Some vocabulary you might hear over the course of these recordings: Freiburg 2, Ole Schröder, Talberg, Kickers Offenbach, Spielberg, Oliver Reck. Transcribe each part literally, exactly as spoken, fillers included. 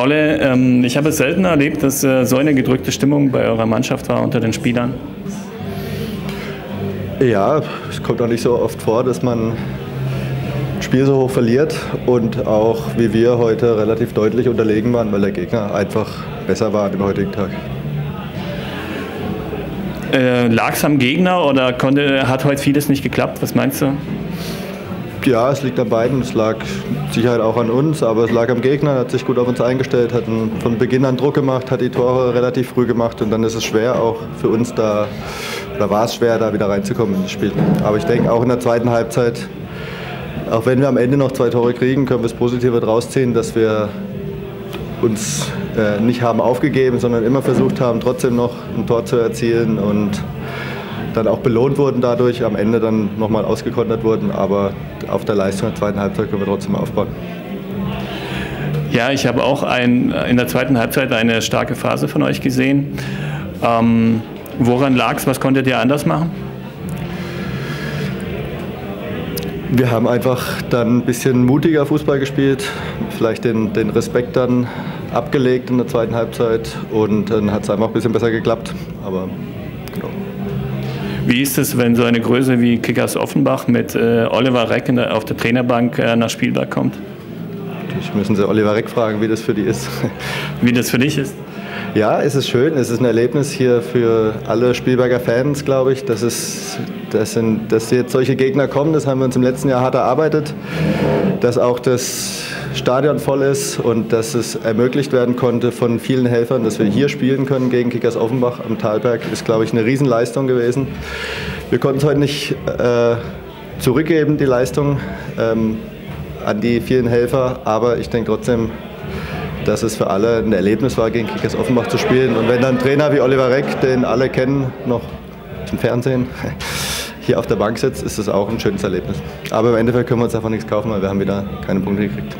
Olle, ähm, ich habe es selten erlebt, dass äh, so eine gedrückte Stimmung bei eurer Mannschaft war unter den Spielern. Ja, es kommt auch nicht so oft vor, dass man ein Spiel so hoch verliert und auch wie wir heute relativ deutlich unterlegen waren, weil der Gegner einfach besser war an dem heutigen Tag. Äh, lag es am Gegner oder konnte, hat heute vieles nicht geklappt? Was meinst du? Ja, es liegt an beiden. Es lag mit Sicherheit auch an uns, aber es lag am Gegner, hat sich gut auf uns eingestellt, hat von Beginn an Druck gemacht, hat die Tore relativ früh gemacht und dann ist es schwer auch für uns da, oder war es schwer, da wieder reinzukommen in das Spiel. Aber ich denke auch in der zweiten Halbzeit, auch wenn wir am Ende noch zwei Tore kriegen, können wir es positive draus ziehen, dass wir uns äh, nicht haben aufgegeben, sondern immer versucht haben, trotzdem noch ein Tor zu erzielen und dann auch belohnt wurden dadurch, am Ende dann nochmal ausgekontert wurden, aber auf der Leistung der zweiten Halbzeit können wir trotzdem aufbauen. Ja, ich habe auch ein, in der zweiten Halbzeit eine starke Phase von euch gesehen. Ähm, woran lag es? Was konntet ihr anders machen? Wir haben einfach dann ein bisschen mutiger Fußball gespielt, vielleicht den, den Respekt dann abgelegt in der zweiten Halbzeit und dann hat es einfach ein bisschen besser geklappt, aber genau. Wie ist es, wenn so eine Größe wie Kickers Offenbach mit äh, Oliver Reck in der, auf der Trainerbank äh, nach Spielberg kommt? Natürlich müssen Sie Oliver Reck fragen, wie das für die ist. Wie das für dich ist? Ja, es ist schön. Es ist ein Erlebnis hier für alle Spielberger Fans, glaube ich. Das ist, das sind, dass jetzt solche Gegner kommen, das haben wir uns im letzten Jahr hart erarbeitet. Dass auch das Stadion voll ist und dass es ermöglicht werden konnte von vielen Helfern, dass wir hier spielen können gegen Kickers Offenbach am Talberg, ist, glaube ich, eine Riesenleistung gewesen. Wir konnten es heute nicht äh, zurückgeben, die Leistung ähm, an die vielen Helfer, aber ich denke trotzdem, dass es für alle ein Erlebnis war, gegen Kickers Offenbach zu spielen. Und wenn dann ein Trainer wie Oliver Reck, den alle kennen, noch im Fernsehen, hier auf der Bank sitzt, ist das auch ein schönes Erlebnis. Aber im Endeffekt können wir uns davon nichts kaufen, weil wir haben wieder keine Punkte gekriegt.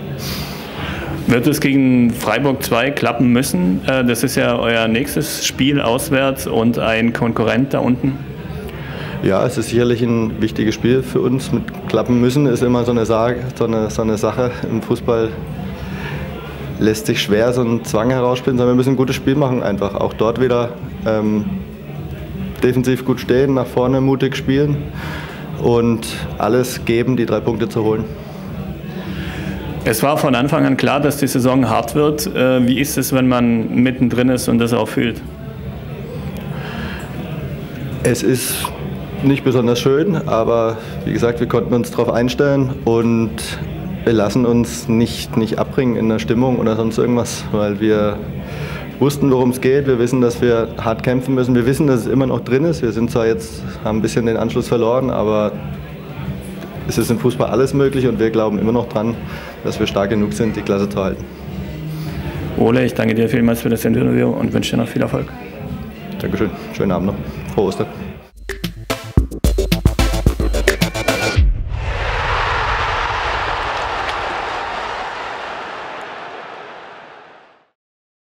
Wird es gegen Freiburg zwei klappen müssen? Das ist ja euer nächstes Spiel auswärts und ein Konkurrent da unten. Ja, es ist sicherlich ein wichtiges Spiel für uns. Mit klappen müssen ist immer so eine, Sage, so eine, so eine Sache im Fußball. Lässt sich schwer so einen Zwang herausspielen, sondern wir müssen ein gutes Spiel machen einfach. Auch dort wieder ähm, defensiv gut stehen, nach vorne mutig spielen und alles geben, die drei Punkte zu holen. Es war von Anfang an klar, dass die Saison hart wird. Wie ist es, wenn man mittendrin ist und das auch fühlt? Es ist nicht besonders schön, aber wie gesagt, wir konnten uns darauf einstellen und wir lassen uns nicht, nicht abbringen in der Stimmung oder sonst irgendwas, weil wir wussten, worum es geht. Wir wissen, dass wir hart kämpfen müssen. Wir wissen, dass es immer noch drin ist. Wir sind zwar jetzt, haben ein bisschen den Anschluss verloren, aber es ist im Fußball alles möglich und wir glauben immer noch dran, dass wir stark genug sind, die Klasse zu halten. Ole, ich danke dir vielmals für das Interview und wünsche dir noch viel Erfolg. Dankeschön. Schönen Abend noch. Frohe Ostern.